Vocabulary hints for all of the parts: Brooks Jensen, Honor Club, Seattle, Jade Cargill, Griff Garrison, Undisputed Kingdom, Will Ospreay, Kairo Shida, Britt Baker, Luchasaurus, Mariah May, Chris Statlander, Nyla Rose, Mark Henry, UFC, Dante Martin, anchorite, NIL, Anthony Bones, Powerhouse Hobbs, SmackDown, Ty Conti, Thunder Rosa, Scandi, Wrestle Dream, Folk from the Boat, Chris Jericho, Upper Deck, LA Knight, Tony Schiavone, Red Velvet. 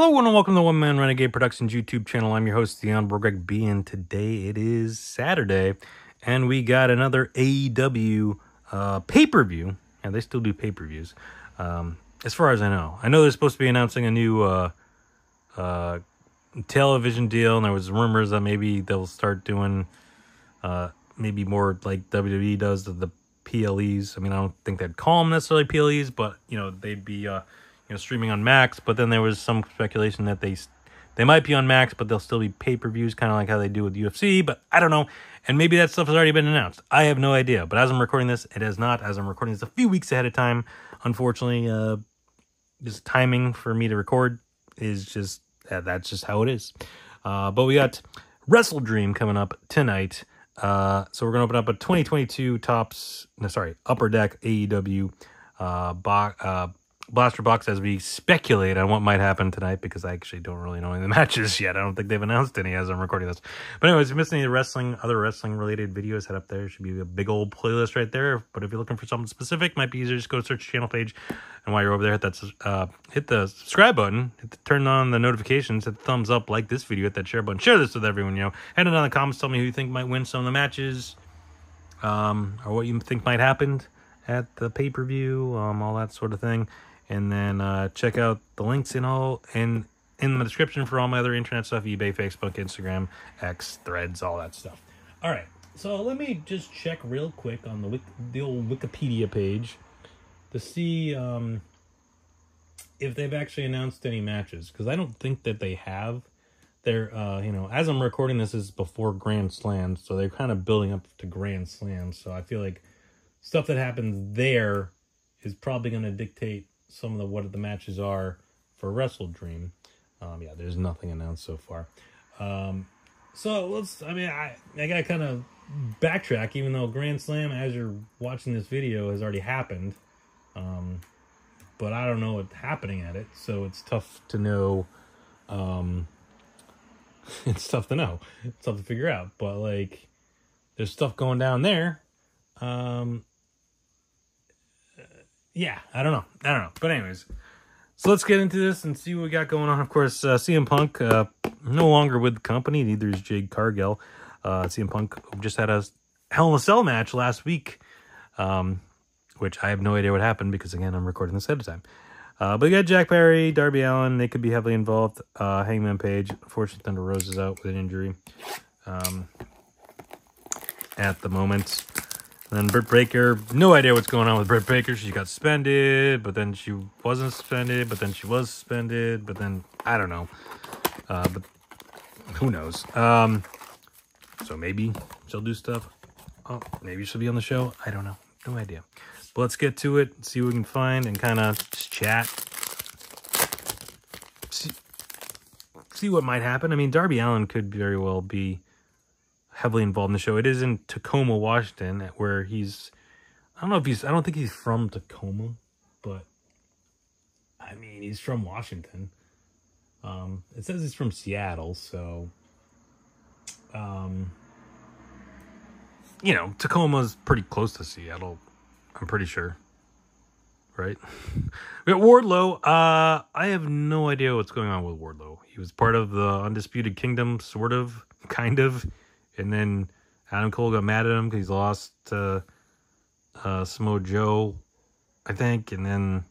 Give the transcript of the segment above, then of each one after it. Hello and welcome to One Man Renegade Productions YouTube channel. I'm your host, the Honorable Greg B, and today it is Saturday, and we got another AEW pay-per-view. Yeah, they still do pay-per-views, as far as I know. I know they're supposed to be announcing a new television deal, and there was rumors that maybe they'll start doing maybe more like WWE does the PLEs. I mean, I don't think they'd call them necessarily PLEs, but, you know, they'd be... streaming on Max, but then there was some speculation that they might be on Max, but they'll still be pay-per-views, kind of like how they do with UFC, but I don't know, and maybe that stuff has already been announced. I have no idea, but as I'm recording this, it has not. As I'm recording this a few weeks ahead of time, unfortunately, this timing for me to record is just, that's just how it is. But we got Wrestle Dream coming up tonight, so we're going to open up a 2022 Upper Deck AEW Blaster Box as we speculate on what might happen tonight, because I actually don't really know any of the matches yet. I don't think they've announced any as I'm recording this. But anyways, if you missed any other wrestling-related videos, head up there. There should be a big old playlist right there. But if you're looking for something specific, might be easier to just go search the channel page. And while you're over there, hit the subscribe button, turn on the notifications, hit the thumbs up, like this video, hit that share button, share this with everyone, you know. Head down in the comments, tell me who you think might win some of the matches, or what you think might happen at the pay-per-view, all that sort of thing. And then check out the links in the description for all my other internet stuff, eBay, Facebook, Instagram, X, Threads, all that stuff. All right, so let me just check real quick on the old Wikipedia page to see if they've actually announced any matches, because I don't think that they have. They're, you know, as I'm recording this is before Grand Slam, so they're kind of building up to Grand Slam. So I feel like stuff that happens there is probably going to dictate some of what the matches are for Wrestle Dream. Yeah, there's nothing announced so far. So let's, I gotta kind of backtrack, even though Grand Slam, as you're watching this video, has already happened. But I don't know what's happening at it, so it's tough to know. It's tough to know. It's tough to figure out. But like, there's stuff going down there. Yeah, I don't know. But anyways, so let's get into this and see what we got going on. Of course, CM Punk, no longer with the company. Neither is Jade Cargill. CM Punk just had a Hell in a Cell match last week, which I have no idea what happened because, again, I'm recording this ahead of time. But we got Jack Perry, Darby Allin. They could be heavily involved. Hangman Page. Unfortunately, Thunder Rosa is out with an injury at the moment. And then Britt Baker, no idea what's going on with Britt Baker. She got suspended, but then she wasn't suspended, but then she was suspended, but then, I don't know. But who knows? So maybe she'll do stuff. Oh, maybe she'll be on the show. I don't know. No idea. But let's get to it, see what we can find, and kind of just chat. See what might happen. I mean, Darby Allin could very well be heavily involved in the show. It is in Tacoma, Washington, where he's, I don't think he's from Tacoma, but I mean, he's from Washington. It says he's from Seattle, so, you know, Tacoma's pretty close to Seattle, I'm pretty sure, right? We got Wardlow. I have no idea what's going on with Wardlow. He was part of the Undisputed Kingdom, sort of, kind of. And then Adam Cole got mad at him because he's lost to Samoa Joe, I think. And then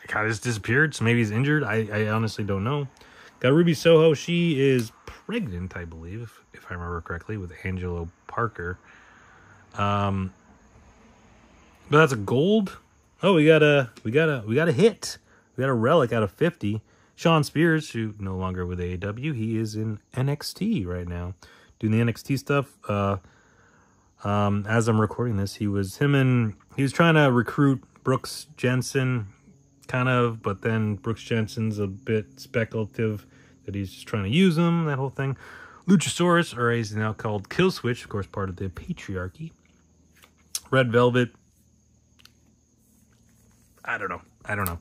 I kind of just disappeared. So maybe he's injured. I honestly don't know. Got Ruby Soho. She is pregnant, I believe, if I remember correctly, with Angelo Parker. But that's a gold. Oh, we got a hit. We got a relic out of 50. Sean Spears, who no longer with AEW, he is in NXT right now, doing the NXT stuff. As I'm recording this, he was trying to recruit Brooks Jensen, kind of, but then Brooks Jensen's a bit speculative that he's just trying to use him. That whole thing. Luchasaurus, or he's now called Kill Switch, of course, part of the Patriarchy. Red Velvet. I don't know.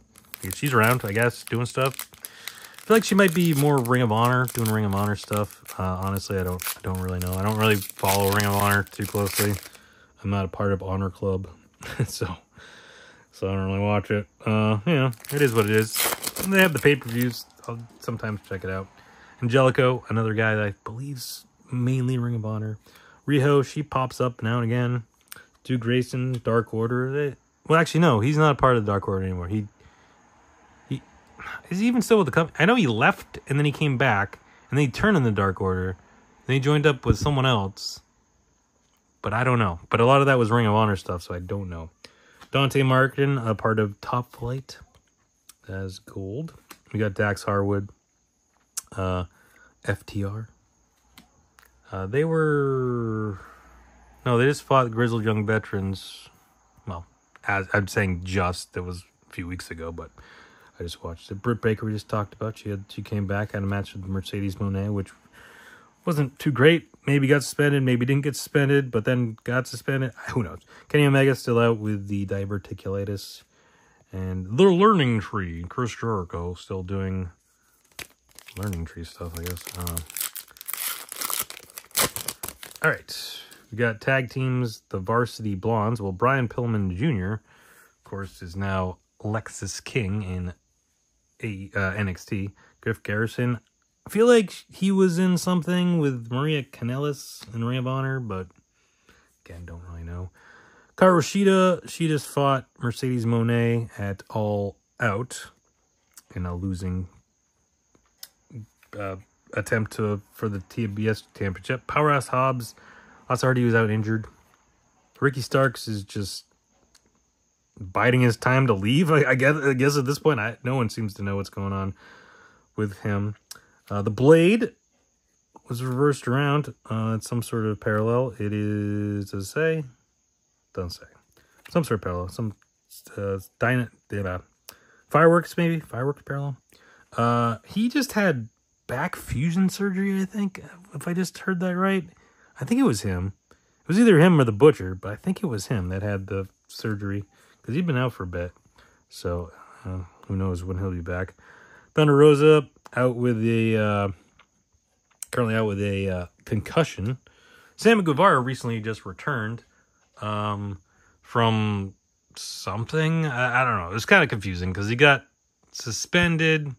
She's around, I guess, doing stuff. I feel like she might be more Ring of Honor, doing Ring of Honor stuff. Honestly, I don't really know. I don't really follow Ring of Honor too closely. I'm not a part of Honor Club, so I don't really watch it. Yeah, it is what it is. When they have the pay-per-views, I'll sometimes check it out. Angelico, another guy that I believe's mainly Ring of Honor. Riho, she pops up now and again. Stu Grayson, Dark Order. Well, actually, no, he's not a part of the Dark Order anymore. He is he even still with the company? I know he left, and then he came back, and they turned in the Dark Order. They joined up with someone else, but I don't know. But a lot of that was Ring of Honor stuff, so I don't know. Dante Martin, a part of Top Flight, as gold. We got Dax Harwood, FTR. They were... No, they just fought Grizzled Young Veterans. Well, as I'm saying just. It was a few weeks ago, but I just watched it. Britt Baker, we just talked about. She came back, had a match with Mercedes Mone, which wasn't too great. Maybe got suspended, maybe didn't get suspended, but then got suspended. Who knows? Kenny Omega's still out with the diverticulitis. And the Learning Tree. Chris Jericho still doing Learning Tree stuff, I guess. I don't know. All right. We got tag teams, the Varsity Blondes. Well, Brian Pillman Jr., of course, is now Lexus King in NXT. Griff Garrison. I feel like he was in something with Maria Kanellis in Ring of Honor, but again, don't really know. Kairo Shida, she just fought Mercedes Moné at All Out in a losing attempt for the TBS championship. Powerhouse Hobbs, Asardi was out injured. Ricky Starks is just biding his time to leave. I guess at this point, no one seems to know what's going on with him. The Blade was reversed around. It's some sort of parallel. It is, does it say? Doesn't say. Some sort of parallel. Some fireworks, maybe? Fireworks parallel. He just had back fusion surgery, I think, if I just heard that right. I think it was him. It was either him or the Butcher, but I think it was him that had the surgery because he'd been out for a bit. So who knows when he'll be back. Thunder Rosa out with a currently out with a concussion. Sammy Guevara recently just returned from something. I don't know. It was kind of confusing because he got suspended,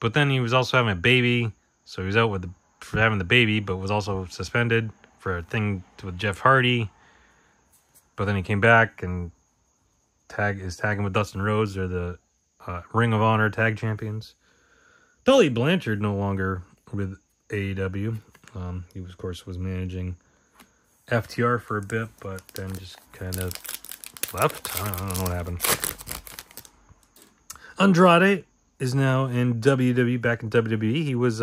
but then he was also having a baby, so he was out with the for having the baby, but was also suspended for a thing with Jeff Hardy. But then he came back and is tagging with Dustin Rhodes. They're the Ring of Honor tag champions. Tully Blanchard no longer with AEW. He was, of course, managing FTR for a bit, but then just kind of left. I don't know what happened. Andrade is now in WWE, back in WWE. He was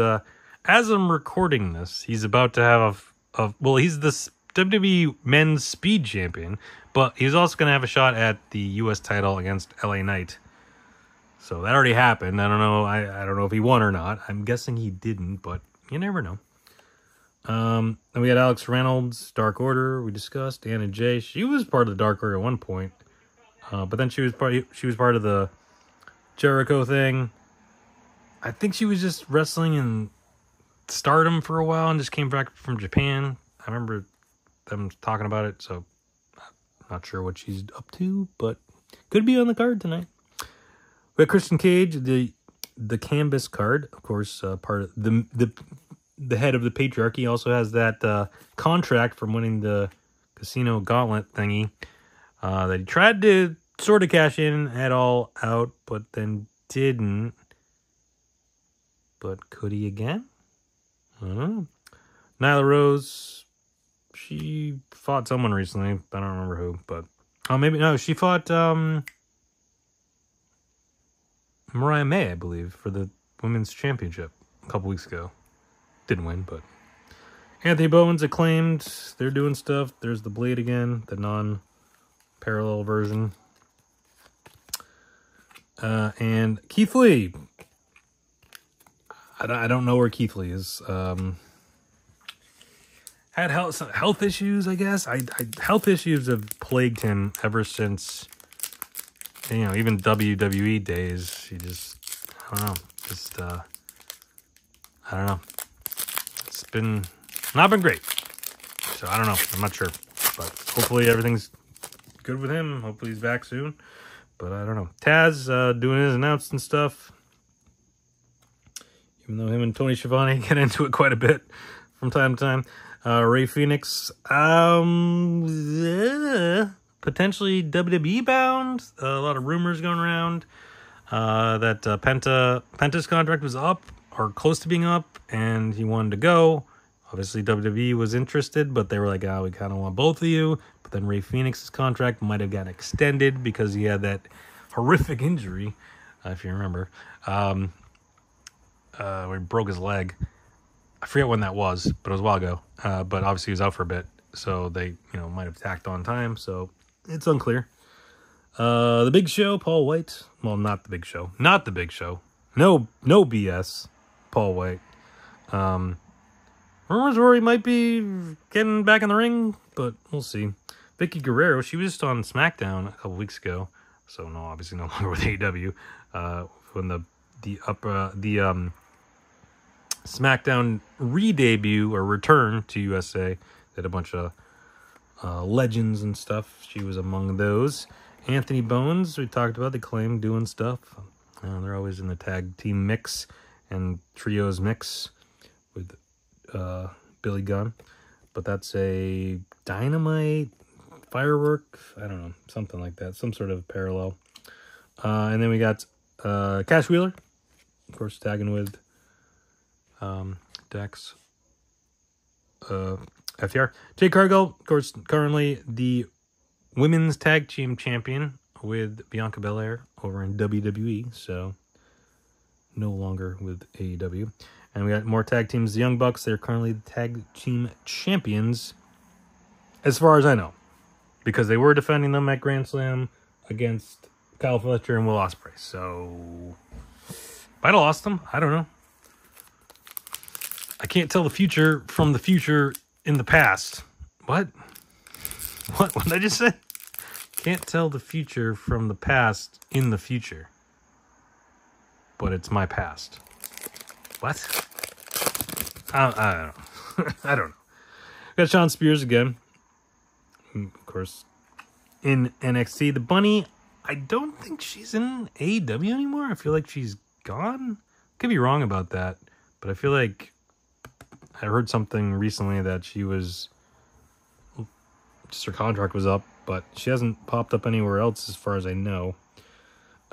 as I'm recording this, he's about to have well, he's the WWE Men's Speed Champion, but he's also going to have a shot at the U.S. title against LA Knight. So that already happened. I don't know. I don't know if he won or not. I'm guessing he didn't, but you never know. And we had Alex Reynolds, Dark Order. We discussed Anna Jay. She was part of the Dark Order at one point, but then she was part of the Jericho thing. I think she was just wrestling in Stardom for a while and just came back from Japan. I remember them talking about it, so I'm not sure what she's up to, but could be on the card tonight. We had Christian Cage, the canvas card, of course, part of the head of the Patriarchy, also has that contract from winning the casino gauntlet thingy that he tried to sort of cash in at All Out, but then didn't. But could he again? I don't know. Nyla Rose, she fought someone recently. I don't remember who, but... Oh, maybe... No, she fought Mariah May, I believe, for the Women's Championship a couple weeks ago. Didn't win, but... Anthony Bowens acclaimed. They're doing stuff. There's the Blade again, the non-parallel version. And Keith Lee... I don't know where Keith Lee is. Had health issues, I guess. Health issues have plagued him ever since, you know, even WWE days. He just, I don't know. Just, I don't know. It's been, not been great. So I don't know. I'm not sure. But hopefully everything's good with him. Hopefully he's back soon. But I don't know. Taz doing his announcing stuff. Even though him and Tony Schiavone get into it quite a bit from time to time. Ray Phoenix. Potentially WWE bound. A lot of rumors going around. That Penta's contract was up or close to being up, and he wanted to go. Obviously, WWE was interested, but they were like, oh, we kind of want both of you. But then Ray Phoenix's contract might have got extended because he had that horrific injury, if you remember. Where he broke his leg. I forget when that was, but it was a while ago. But obviously, he was out for a bit, so they might have tacked on time. So it's unclear. The Big Show, Paul White. Well, not the Big Show. Not the Big Show. No BS, Paul White. Rumors were he might be getting back in the ring, but we'll see. Vicky Guerrero, she was just on SmackDown a couple weeks ago, so obviously no longer with AEW. When the SmackDown re-debut or return to USA, did a bunch of legends and stuff. She was among those. Anthony Bones, we talked about the Claim doing stuff. They're always in the tag team mix and trios mix with Billy Gunn, but that's a Dynamite, Firework, I don't know, something like that, some sort of parallel. And then we got Cash Wheeler, of course, tagging with Dax, FTR. Jade Cargill, of course, currently the women's tag team champion with Bianca Belair over in WWE, so no longer with AEW. And we got more tag teams. The Young Bucks, they're currently the tag team champions, as far as I know, because they were defending them at Grand Slam against Kyle Fletcher and Will Ospreay. So, might have lost them. I don't know. I can't tell the future from the future in the past. What? What did I just say? Can't tell the future from the past in the future. But it's my past. What? I don't know. I don't know. We got Sean Spears again. Of course, in NXT. The Bunny, I don't think she's in AEW anymore. I feel like she's gone. Could be wrong about that. But I feel like I heard something recently that she was... just her contract was up. But she hasn't popped up anywhere else as far as I know.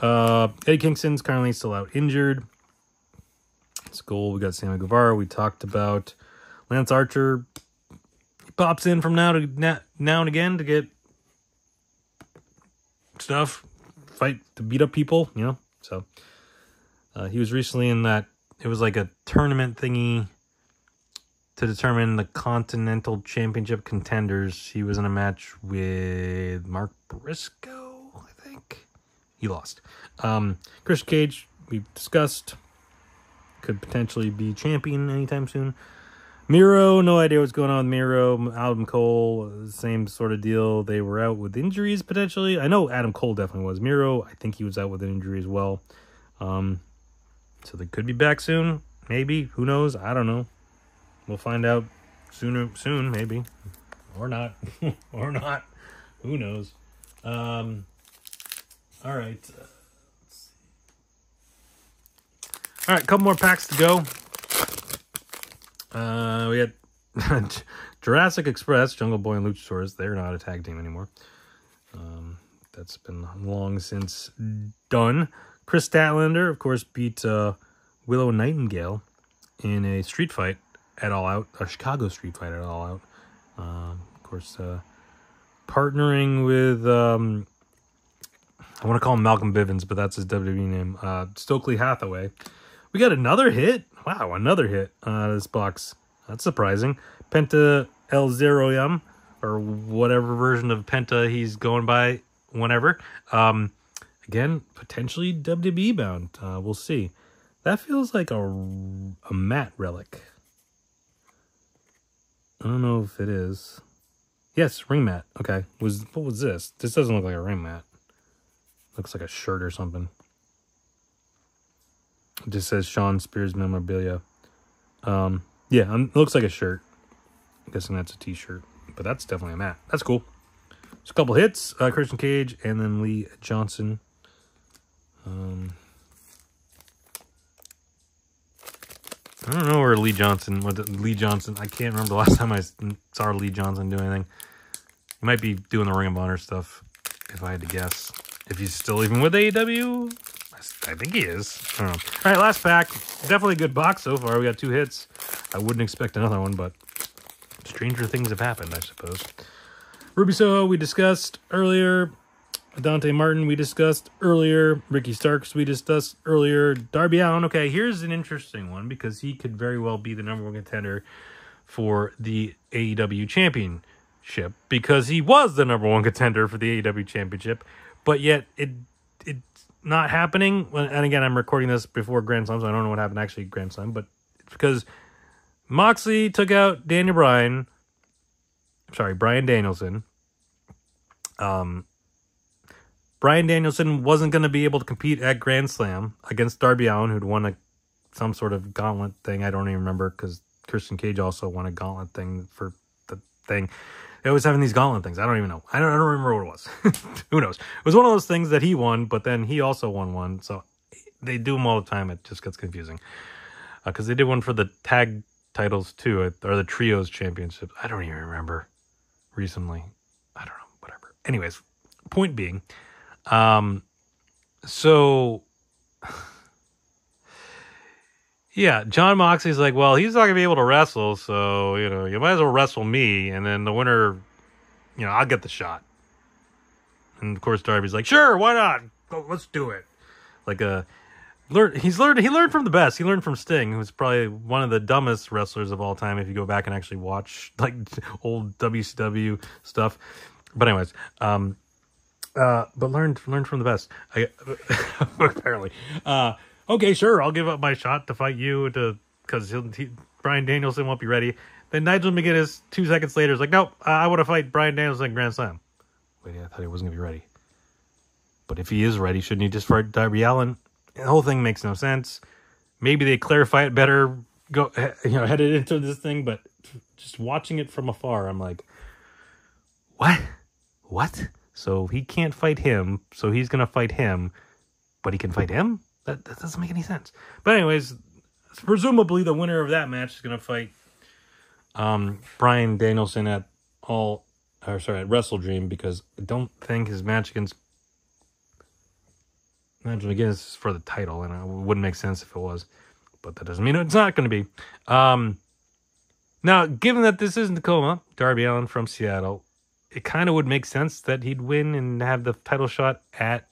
Eddie Kingston's currently still out injured. School. We got Sammy Guevara. We talked about Lance Archer. He pops in from now and again to get stuff, fight to beat up people, So he was recently in that. It was like a tournament thingy to determine the Continental Championship contenders. He was in a match with Mark Briscoe, I think. He lost. Chris Cage. We discussed. Could potentially be champion anytime soon. Miro, no idea what's going on with Miro. Adam Cole, same sort of deal. They were out with injuries, potentially. I know Adam Cole definitely was. Miro, I think he was out with an injury as well. So they could be back soon. Maybe. Who knows? I don't know. We'll find out soon, maybe. Or not. Or not. Who knows? All right. All right, a couple more packs to go. We had Jurassic Express, Jungle Boy, and Luchasaurus. They're not a tag team anymore. That's been long since done. Chris Statlander, of course, beat Willow Nightingale in a street fight at All Out, a Chicago street fight at All Out. Of course, partnering with... I want to call him Malcolm Bivens, but that's his WWE name. Stokely Hathaway. We got another hit. Wow, another hit out of this box. That's surprising. Penta El Zero Yum, or whatever version of Penta he's going by whenever. Again, potentially WWE bound. We'll see. That feels like a matte relic. I don't know if it is. Yes, ring mat. Okay. What was this? This doesn't look like a ring mat. Looks like a shirt or something. It just says Sean Spears memorabilia. Yeah, it looks like a shirt. I'm guessing that's a t-shirt. But that's definitely a mat. That's cool. Just a couple hits. Christian Cage and then Lee Johnson. I don't know where Lee Johnson, I can't remember the last time I saw Lee Johnson do anything. He might be doing the Ring of Honor stuff, if I had to guess. If he's still even with AEW, I think he is. I don't know. All right, last pack. Definitely a good box so far. We got 2 hits. I wouldn't expect another one, but stranger things have happened, I suppose. Ruby Soho, we discussed earlier. Dante Martin, we discussed earlier. Ricky Starks, we discussed earlier. Darby Allin, okay, here's an interesting one because he could very well be the #1 contender for the AEW Championship because he was the #1 contender for the AEW Championship, but yet it's not happening. And again, I'm recording this before Grand Slam, so I don't know what happened actually at Grand Slam, but it's because Moxley took out Daniel Bryan. I'm sorry, Bryan Danielson. Bryan Danielson wasn't going to be able to compete at Grand Slam against Darby Allin, who'd won some sort of gauntlet thing. I don't even remember because Christian Cage also won a gauntlet thing for the thing. They always having these gauntlet things. I don't even know. I don't remember what it was. Who knows? It was one of those things that he won, but then he also won one. So they do them all the time. It just gets confusing because they did one for the tag titles too, or the trios championships. I don't even remember recently. I don't know. Whatever. Anyways, point being. So yeah, John Moxley's like, well, he's not gonna be able to wrestle, so, you know, you might as well wrestle me. And then the winner, you know, I'll get the shot. And of course, Darby's like, sure, why not? Oh, let's do it. Like he learned from the best. He learned from Sting, who's probably one of the dumbest wrestlers of all time. If you go back and actually watch like old WCW stuff. But anyways, but learned from the best, apparently. Okay, sure, I'll give up my shot to fight you because Bryan Danielson won't be ready. Then Nigel McGuinness, 2 seconds later, is like, nope, I want to fight Bryan Danielson in Grand Slam. Wait, I thought he wasn't going to be ready. But if he is ready, shouldn't he just fight Darby Allin? The whole thing makes no sense. Maybe they clarify it better, go, you know, headed into this thing, but just watching it from afar, I'm like, what? What? So he can't fight him, so he's going to fight him, but he can fight him? That doesn't make any sense. But anyways, presumably the winner of that match is going to fight Bryan Danielson at Wrestle Dream, because I don't think his match against Nigel McGuinness is for the title, and it wouldn't make sense if it was. But that doesn't mean it's not going to be. Now, given that this isn't Tacoma, Darby Allin from Seattle, it kind of would make sense that he'd win and have the title shot at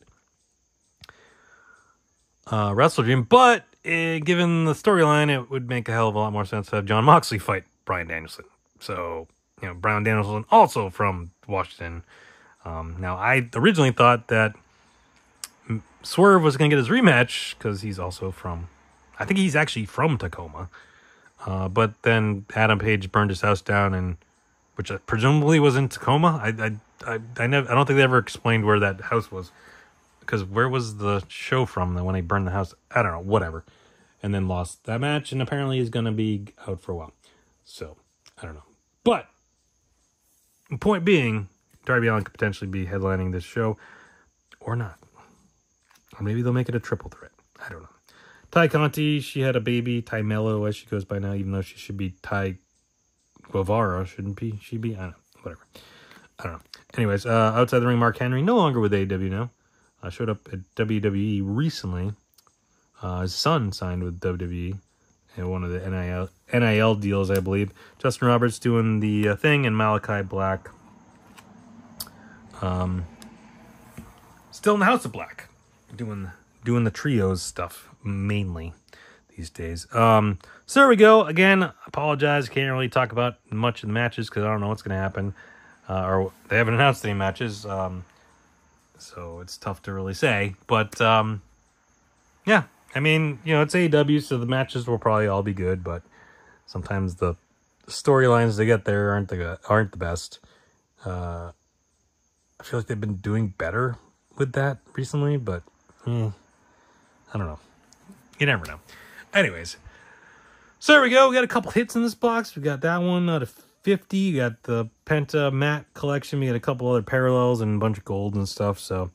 Wrestle Dream. But given the storyline, it would make a hell of a lot more sense to have John Moxley fight Bryan Danielson. So, you know, Bryan Danielson also from Washington. Now, I originally thought that Swerve was going to get his rematch because he's also from... I think he's actually from Tacoma. But then Adam Page burned his house down and... which presumably was in Tacoma. I don't think they ever explained where that house was, because where was the show from when they burned the house? I don't know, whatever. And then lost that match, and apparently is going to be out for a while. So, I don't know. But, point being, Darby Allin could potentially be headlining this show, or not. Or maybe they'll make it a triple threat. I don't know. Ty Conti, she had a baby, Ty Mello, as she goes by now, even though she should be Ty Guevara, shouldn't be she be? I don't know. Whatever. I don't know. Anyways, outside the ring, Mark Henry, no longer with AEW now. Showed up at WWE recently. His son signed with WWE in one of the NIL deals, I believe. Justin Roberts doing the thing, and Malachi Black. Still in the House of Black. Doing the trios stuff, mainly. These days. So there we go. Again, apologize. Can't really talk about much of the matches because I don't know what's going to happen. Or they haven't announced any matches. So it's tough to really say. But, yeah. I mean, you know, it's AEW, so the matches will probably all be good. But sometimes the storylines they get there aren't the best. I feel like they've been doing better with that recently. But, I don't know. You never know. Anyways, so there we go. We got a couple hits in this box. We got that one out of 50. We got the Penta Matt collection. We got a couple other parallels and a bunch of gold and stuff. So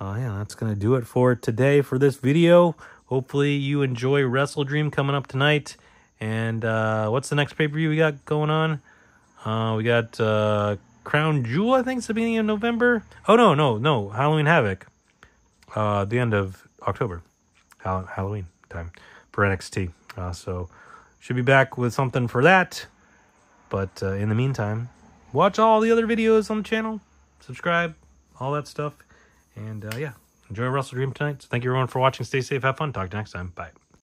yeah, that's going to do it for today for this video. Hopefully you enjoy Wrestle Dream coming up tonight. And what's the next pay-per-view we got going on? We got Crown Jewel, I think, it's the beginning of November. Oh, no, Halloween Havoc. The end of October. Halloween time for NXT. So should be back with something for that. But in the meantime, watch all the other videos on the channel. Subscribe, all that stuff. And yeah, enjoy Wrestle Dream tonight. So thank you everyone for watching. Stay safe, have fun. Talk to you next time. Bye.